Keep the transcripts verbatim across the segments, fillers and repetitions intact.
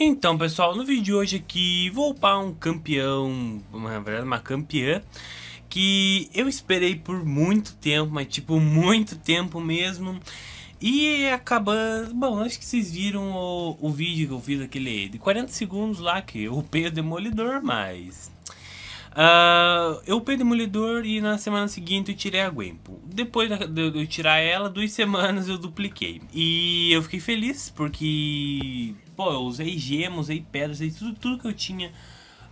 Então pessoal, no vídeo de hoje aqui vou upar um campeão, na verdade uma campeã, que eu esperei por muito tempo, mas tipo muito tempo mesmo. E acabando, bom, acho que vocês viram o, o vídeo que eu fiz aquele de quarenta segundos lá que eu upei o Demolidor, mas... Uh, eu upei o Demolidor e na semana seguinte eu tirei a Gwenpool. Depois de eu tirar ela, duas semanas eu dupliquei. E eu fiquei feliz porque... Pô, eu usei gema, usei pedra, usei tudo, tudo que eu tinha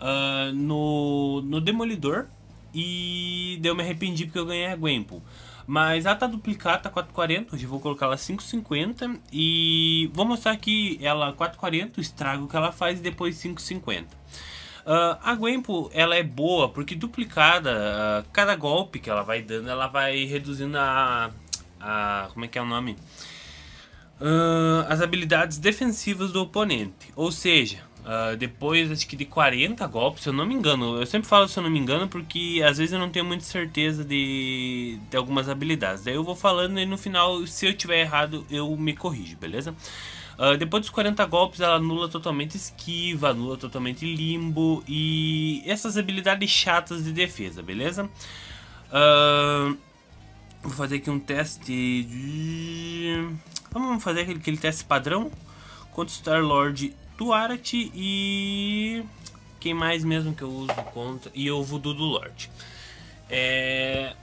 uh, no, no Demolidor. E daí eu me arrependi porque eu ganhei a Gwenpool. Mas ela tá duplicada, tá quatro e quarenta, hoje eu vou colocar ela cinco e cinquenta. E vou mostrar aqui ela quatro e quarenta, o estrago que ela faz e depois cinco e cinquenta. Uh, a Gwenpool, ela é boa porque duplicada, uh, cada golpe que ela vai dando, ela vai reduzindo a... a como é que é o nome? Uh, as habilidades defensivas do oponente. Ou seja, uh, depois acho que de quarenta golpes, se eu não me engano, eu sempre falo se eu não me engano porque às vezes eu não tenho muita certeza de, de algumas habilidades. Daí eu vou falando e no final, se eu tiver errado, eu me corrijo, beleza? Uh, depois dos quarenta golpes ela anula totalmente esquiva, anula totalmente limbo e essas habilidades chatas de defesa, beleza? Uh, vou fazer aqui um teste de... Vamos fazer aquele, aquele teste padrão contra o Star-Lord do Arat e... Quem mais mesmo que eu uso contra? E o Voodoo do Lorde. É...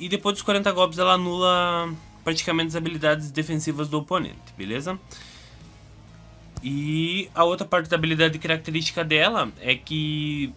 E depois dos quarenta golpes ela anula... praticamente as habilidades defensivas do oponente, beleza? E a outra parte da habilidade característica dela é que,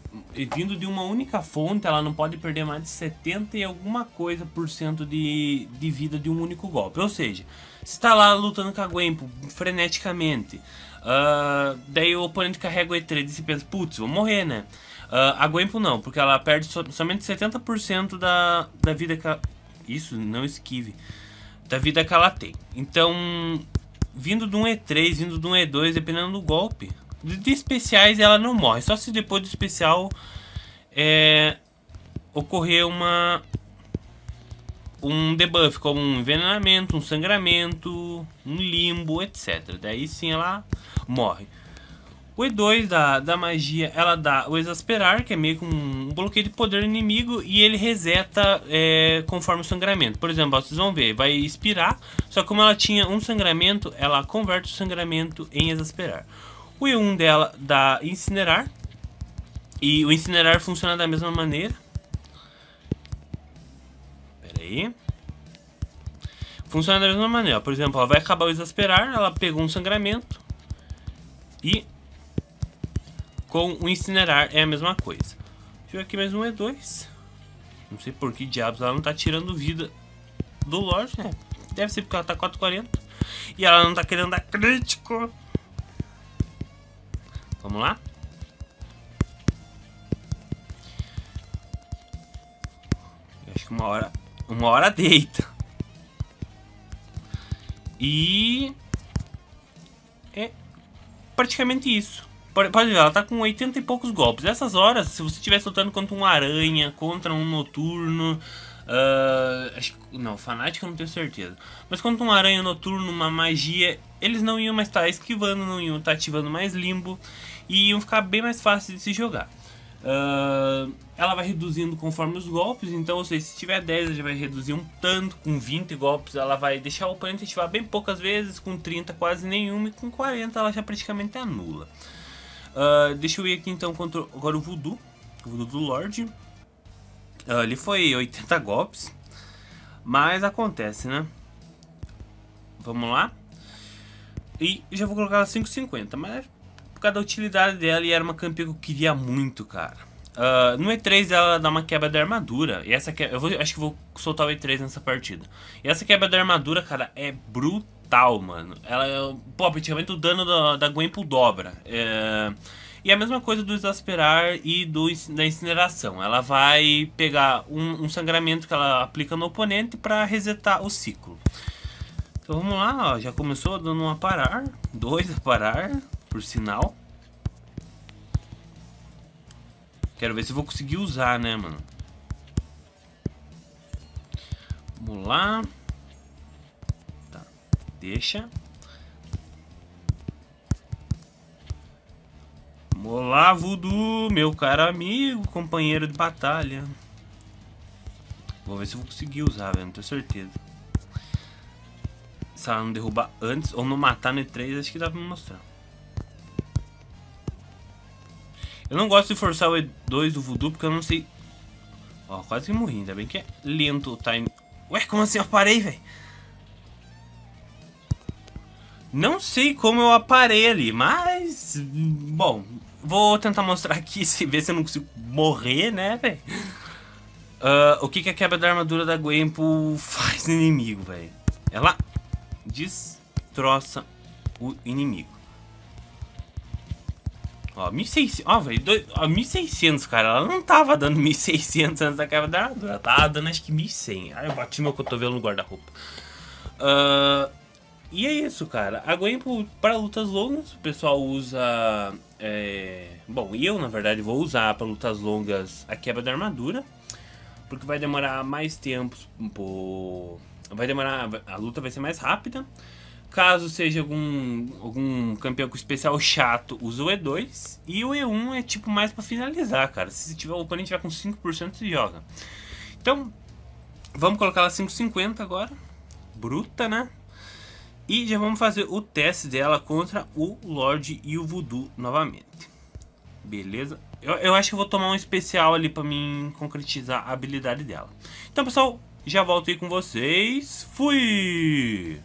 vindo de uma única fonte, ela não pode perder mais de setenta e alguma coisa por cento de, de vida de um único golpe. Ou seja, se está lá lutando com a Gwenpool freneticamente, uh, daí o oponente carrega o E três e se pensa, putz, vou morrer, né? Uh, a Gwenpool não, porque ela perde so, somente setenta por cento da, da vida que ela... Isso, não esquive. Da vida que ela tem. Então, vindo de um E três, vindo de um E dois, dependendo do golpe. De especiais ela não morre. Só se depois do especial é, ocorrer uma um debuff, como um envenenamento, um sangramento, um limbo, etcétera. Daí sim ela morre. O E dois da, da magia, ela dá o exasperar, que é meio que um bloqueio de poder inimigo, e ele reseta é, conforme o sangramento. Por exemplo, ó, vocês vão ver, vai expirar, só que como ela tinha um sangramento, ela converte o sangramento em exasperar. O E um dela dá incinerar, e o incinerar funciona da mesma maneira. Pera aí. Funciona da mesma maneira, ó. Por exemplo, ó, vai acabar o exasperar, ela pegou um sangramento e... Com o incinerar é a mesma coisa. Deixa eu ver aqui mais um E dois. Não sei por que diabos ela não tá tirando vida do Lorde, né? Deve ser porque ela tá quatro e quarenta. E ela não tá querendo dar crítico. Vamos lá. Eu acho que uma hora... Uma hora deita. E... É praticamente isso. Pode ver, ela tá com oitenta e poucos golpes. Essas horas, se você estiver soltando contra um aranha, contra um noturno, uh, acho que, não, fanático eu não tenho certeza, mas contra um aranha, noturno, uma magia, eles não iam mais estar esquivando, não iam estar ativando mais limbo e iam ficar bem mais fácil de se jogar. Uh, ela vai reduzindo conforme os golpes, então, ou seja, se tiver dez ela já vai reduzir um tanto, com vinte golpes ela vai deixar o oponente ativar bem poucas vezes, com trinta quase nenhuma e com quarenta ela já praticamente anula. Uh, deixa eu ir aqui então contra agora o Voodoo, o Voodoo do Lorde. Uh, ele foi oitenta golpes, mas acontece, né? Vamos lá. E já vou colocar ela cinco e cinquenta, mas por causa da utilidade dela e era uma campeã que eu queria muito, cara. Uh, no E três ela dá uma quebra da armadura, e essa que... eu vou... acho que vou soltar o E três nessa partida. E essa quebra da armadura, cara, é brutal. Tal, mano, ela, pô, praticamente o dano da, da Gwenpool dobra. É... E a mesma coisa do exasperar e do, da incineração. Ela vai pegar um, um sangramento que ela aplica no oponente para resetar o ciclo. Então vamos lá, ó, já começou dando um a parar, dois a parar, por sinal. Quero ver se eu vou conseguir usar, né, mano? Vamos lá. Deixa. Olá, Voodoo, meu caro amigo, companheiro de batalha. Vou ver se eu vou conseguir usar, velho, não tenho certeza. Se ela não derrubar antes ou não matar no E três, acho que dá pra me mostrar. Eu não gosto de forçar o E dois do Voodoo, porque eu não sei... Ó, quase que morri, ainda bem que é lento o time... Ué, como assim eu parei, velho? Não sei como eu aparei ali, mas... Bom, vou tentar mostrar aqui, se ver se eu não consigo morrer, né, velho? Uh, o que, que a quebra da armadura da Gwenpool faz no inimigo, velho? Ela destroça o inimigo. Ó, mil e seiscentos, ó, velho, mil e seiscentos, cara, ela não tava dando mil e seiscentos antes da quebra da armadura, ela tava dando acho que mil e cem. Aí eu bati meu cotovelo no guarda-roupa. Ahn... Uh... E é isso, cara. A Gwenpool, para lutas longas, o pessoal usa... É... Bom, eu, na verdade, vou usar para lutas longas a quebra da armadura. Porque vai demorar mais tempo... Pô... Vai demorar... A luta vai ser mais rápida. Caso seja algum, algum campeão com especial chato, usa o E dois. E o E um é, tipo, mais para finalizar, cara. Se tiver, o oponente tiver com cinco por cento, se joga. Então, vamos colocar ela cinco cinquenta agora. Bruta, né? E já vamos fazer o teste dela contra o Lorde e o Voodoo novamente. Beleza? Eu, eu acho que eu vou tomar um especial ali pra mim concretizar a habilidade dela. Então, pessoal, já volto aí com vocês. Fui!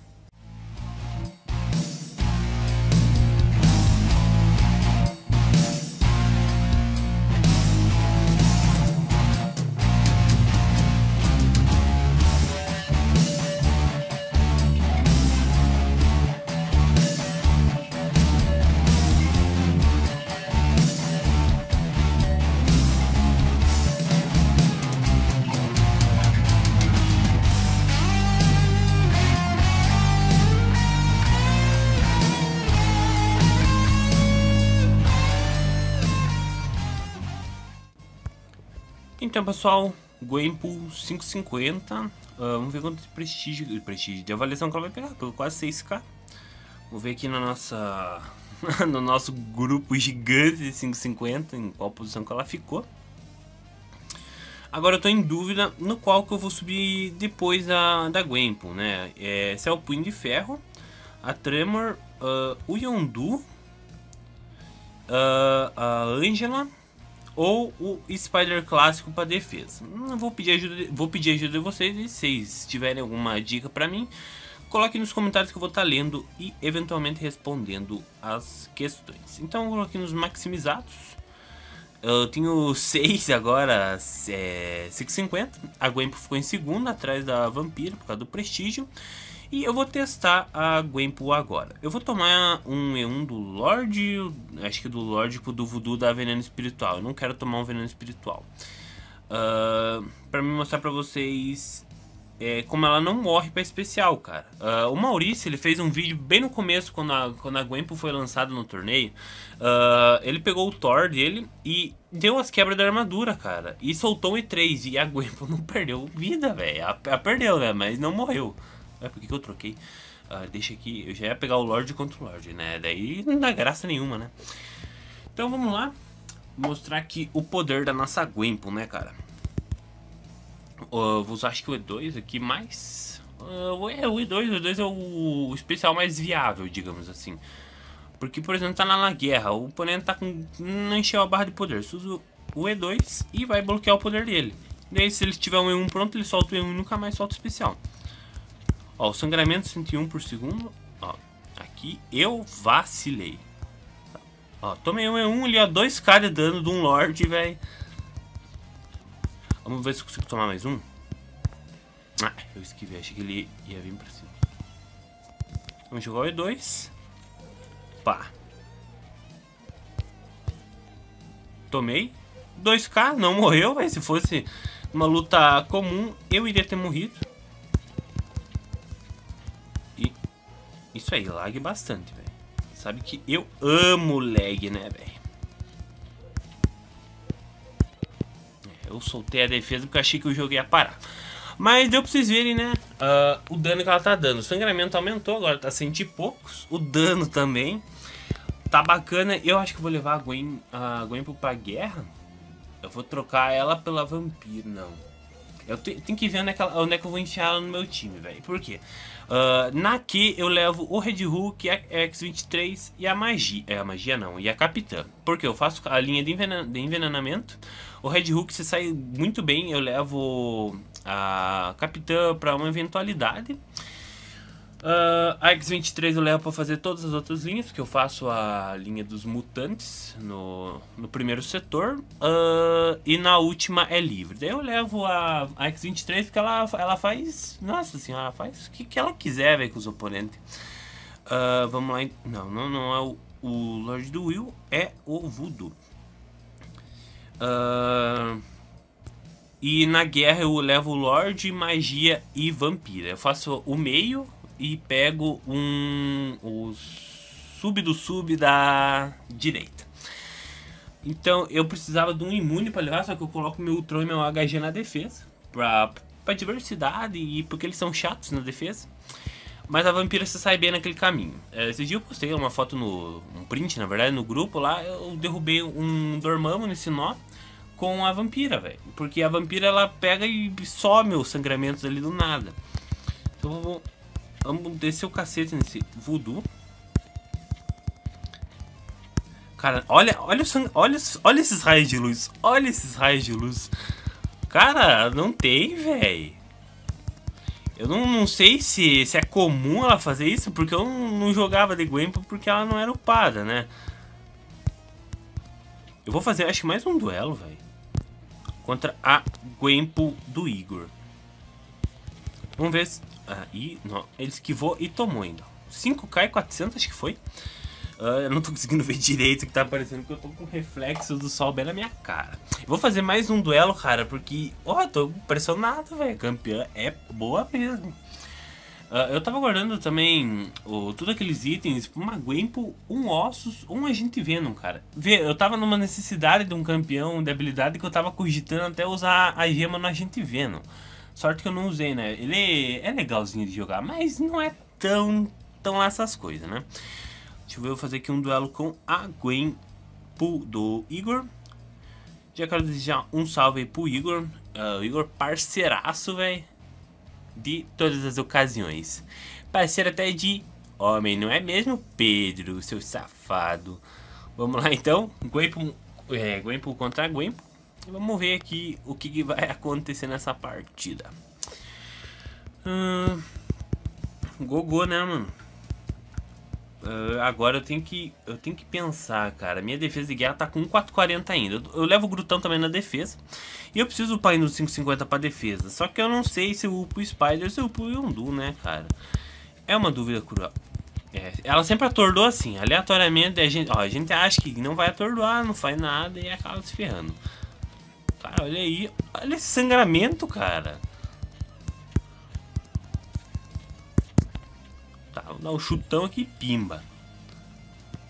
Então, pessoal, Gwenpool cinco cinquenta, uh, vamos ver quanto de prestígio, de prestígio de avaliação que ela vai pegar, pelo quase seis K. Vou ver aqui na nossa, no nosso grupo gigante de cinco cinquenta, em qual posição que ela ficou. Agora eu tô em dúvida no qual que eu vou subir depois da, da Gwenpool, né? É, se é o Punho de Ferro, a Tremor, uh, o Yondu, uh, a Angela... ou o Spider clássico para defesa. Vou pedir ajuda de, vou pedir ajuda de vocês, e se vocês tiverem alguma dica para mim, coloquem nos comentários que eu vou estar lendo e eventualmente respondendo as questões. Então eu coloquei nos maximizados. Eu tenho seis agora, é, seiscentos e cinquenta. A Gwenpool ficou em segundo, atrás da Vampira por causa do prestígio. E eu vou testar a Gwenpool agora. Eu vou tomar um E um do Lorde, acho que do Lorde pro do Voodoo da Veneno Espiritual. Eu não quero tomar um Veneno Espiritual. Uh, pra me mostrar pra vocês é, como ela não morre pra especial, cara. Uh, o Maurício, ele fez um vídeo bem no começo, quando a, quando a Gwenpool foi lançada no torneio. Uh, ele pegou o Thor dele e deu as quebras da armadura, cara. E soltou um E três e a Gwenpool não perdeu vida, velho. Ela, ela perdeu, né? Mas não morreu. É, por que eu troquei? Uh, deixa aqui, eu já ia pegar o Lorde contra o Lorde, né? Daí não dá graça nenhuma, né? Então vamos lá mostrar aqui o poder da nossa Gwenpool, né, cara? Uh, vou usar acho que o E dois aqui, mais uh, é, o E dois, o E dois é o especial mais viável, digamos assim. Porque, por exemplo, tá lá na guerra, o oponente tá com... não encheu a barra de poder. Você usa o E dois e vai bloquear o poder dele. Daí se ele tiver um E um pronto, ele solta o E um e nunca mais solta o especial. Ó, o sangramento cento e um por segundo. Ó, aqui eu vacilei. Ó, tomei um E um ali, ó, dois K de dano de um Lorde, velho. Vamos ver se eu consigo tomar mais um. Ah, eu esquivei, achei que ele ia vir pra cima. Vamos jogar o E dois. Pá. Tomei dois K, não morreu, velho. Se fosse uma luta comum, eu iria ter morrido. Isso aí, lag bastante, velho. Sabe que eu amo lag, né, velho? Eu soltei a defesa porque achei que o jogo ia parar. Mas deu pra vocês verem, né? Uh, o dano que ela tá dando. O sangramento aumentou, agora tá cento e poucos. O dano também. tá bacana. Eu acho que vou levar a Gwen, a Gwenpool pra guerra. Eu vou trocar ela pela Vampira, não. Eu te, tenho que ver onde é que, ela, onde é que eu vou enfiar ela no meu time, velho. Por quê? Uh, na Q eu levo o Red Hook, a X vinte e três e a magia. É, a magia não, e a Capitã. Porque eu faço a linha de, envenen de envenenamento. O Red Hook se sai muito bem, eu levo a Capitã pra uma eventualidade. Uh, a X vinte e três eu levo pra fazer todas as outras linhas, porque eu faço a linha dos mutantes no, no primeiro setor. Uh, e na última é livre. Daí eu levo a, a X vinte e três porque ela, ela faz... Nossa senhora, ela faz o que, que ela quiser, véio, com os oponentes. Uh, vamos lá. Não, não, não é o, o Lorde do Will, é o Voodoo. Uh, e na guerra eu levo o Lorde, magia e vampira. Eu faço o meio... E pego um o sub do sub da direita. Então eu precisava de um imune para levar, só que eu coloco meu Ultron e meu H G na defesa. Pra, pra diversidade e porque eles são chatos na defesa. Mas a Vampira se sai bem naquele caminho. Esse dia eu postei uma foto, no um print na verdade, no grupo lá. Eu derrubei um Dormammu nesse nó com a Vampira, velho. Porque a Vampira ela pega e some os sangramentos ali do nada. Então eu vou... Vamos descer o cacete nesse Voodoo. Cara, olha, olha, o sangue, olha, olha esses raios de luz. Olha esses raios de luz. Cara, não tem, velho. Eu não, não sei se, se é comum ela fazer isso, porque eu não, não jogava de Gwenpool porque ela não era upada, né? Eu vou fazer, acho que mais um duelo, velho. Contra a Gwenpool do Igor. Vamos ver se... Ah, e, não, ele esquivou e tomou ainda. cinco K e quatrocentos, acho que foi. Uh, eu não tô conseguindo ver direito o que tá aparecendo, porque eu tô com o reflexo do sol bem na minha cara. Eu vou fazer mais um duelo, cara, porque... Ó, oh, tô impressionado, velho. Campeã é boa mesmo. Uh, eu tava guardando também oh, todos aqueles itens. Uma Gwenpool, um Ossos, um Agente Venom, cara. Vê, eu tava numa necessidade de um campeão de habilidade que eu tava cogitando até usar a gema no Agente Venom. Sorte que eu não usei, né? Ele é legalzinho de jogar, mas não é tão, tão lá essas coisas, né? Deixa eu ver, eu vou fazer aqui um duelo com a Gwenpool do Igor. Já quero desejar um salve aí pro Igor. Uh, o Igor parceiraço, velho. De todas as ocasiões. Parceiro até de homem, não é mesmo, Pedro? Seu safado. Vamos lá, então. Gwenpool, é, Gwenpool contra Gwenpool. Vamos ver aqui o que, que vai acontecer nessa partida. Hum, Gogô, né, mano? Uh, agora eu tenho, que, eu tenho que pensar, cara. Minha defesa de guerra tá com quatrocentos e quarenta ainda. Eu, eu levo o Grutão também na defesa. E eu preciso upar indo quinhentos e cinquenta pra defesa. Só que eu não sei se eu upo o Spider ou se eu upo o Yondu, né, cara? É uma dúvida cruel. É, ela sempre atordoa assim, aleatoriamente. A gente, ó, a gente acha que não vai atordoar, não faz nada e acaba se ferrando. Cara, olha aí. Olha esse sangramento, cara. Tá, vou dar um chutão aqui, pimba.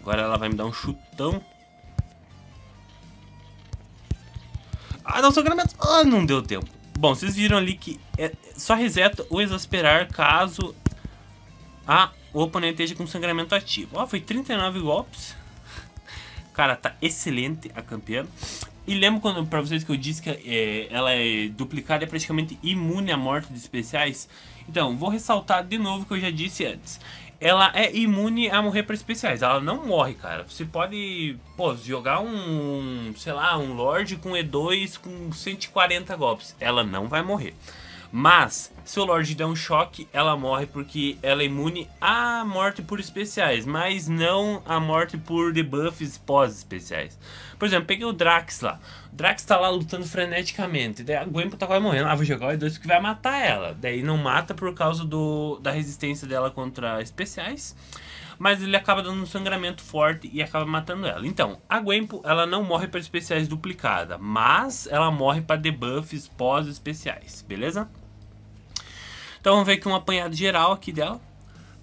Agora ela vai me dar um chutão. Ah, dá um sangramento. Ah, não deu tempo. Bom, vocês viram ali que é só reseta ou exasperar caso a, o oponente esteja com sangramento ativo. Ó, foi trinta e nove golpes. Cara, tá excelente a campeã. E lembro quando, pra vocês que eu disse que é, ela é duplicada, é praticamente imune à morte de especiais? Então, vou ressaltar de novo o que eu já disse antes. Ela é imune a morrer para especiais, ela não morre, cara. Você pode, pô, jogar um, sei lá, um Lorde com E dois com cento e quarenta golpes. Ela não vai morrer. Mas, se o Lorde der um choque, ela morre porque ela é imune à morte por especiais, mas não à morte por debuffs pós-especiais. Por exemplo, peguei o Drax lá. O Drax tá lá lutando freneticamente. Daí a Gwenpool tá quase morrendo. Ah, vou jogar o E dois que vai matar ela. Daí não mata por causa do, da resistência dela contra especiais. Mas ele acaba dando um sangramento forte e acaba matando ela. Então, a Gwenpool, ela não morre para especiais duplicada, mas ela morre para debuffs pós-especiais, beleza? Então vamos ver aqui um apanhado geral aqui dela.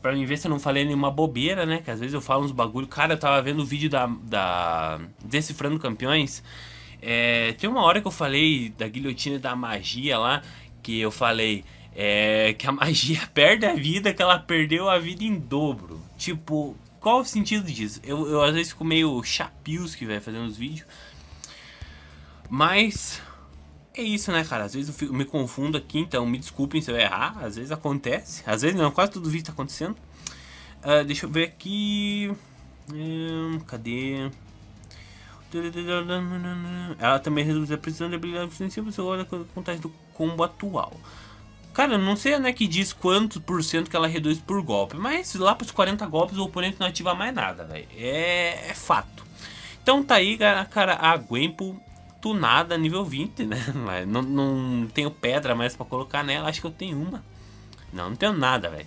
Pra mim ver se eu não falei nenhuma bobeira, né? Que às vezes eu falo uns bagulho. Cara, eu tava vendo o vídeo da, da Decifrando Campeões. É, tem uma hora que eu falei da guilhotina e da magia lá. Que eu falei é, que a magia perde a vida, que ela perdeu a vida em dobro. Tipo, qual o sentido disso? Eu, eu às vezes fico meio chapios que vai fazer uns vídeos. Mas é isso, né, cara? Às vezes eu, fico, eu me confundo aqui, então me desculpem se eu errar. Às vezes acontece. Às vezes não, quase todo vídeo tá acontecendo. Uh, deixa eu ver aqui. Hum, cadê? Ela também reduz a precisão de habilidade sensível se olha a contagem do combo atual. Cara, não sei, né, que diz quanto por cento que ela reduz por golpe, mas lá para os quarenta golpes o oponente não ativa mais nada, velho. É, é fato. Então tá aí, cara, a Gwenpool tunada nível vinte, né? Não, não tenho pedra mais para colocar nela, acho que eu tenho uma. Não, não tenho nada, velho.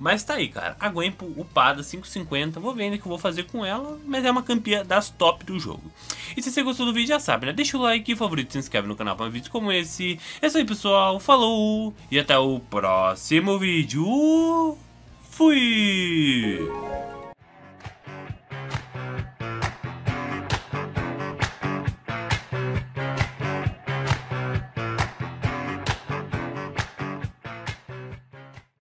Mas tá aí, cara. A Gwenpool upada, cinco cinquenta. Vou vendo o que eu vou fazer com ela. Mas é uma campeã das top do jogo. E se você gostou do vídeo, já sabe, né? Deixa o like, favorito, se inscreve no canal para vídeos como esse. É isso aí, pessoal. Falou! E até o próximo vídeo. Fui!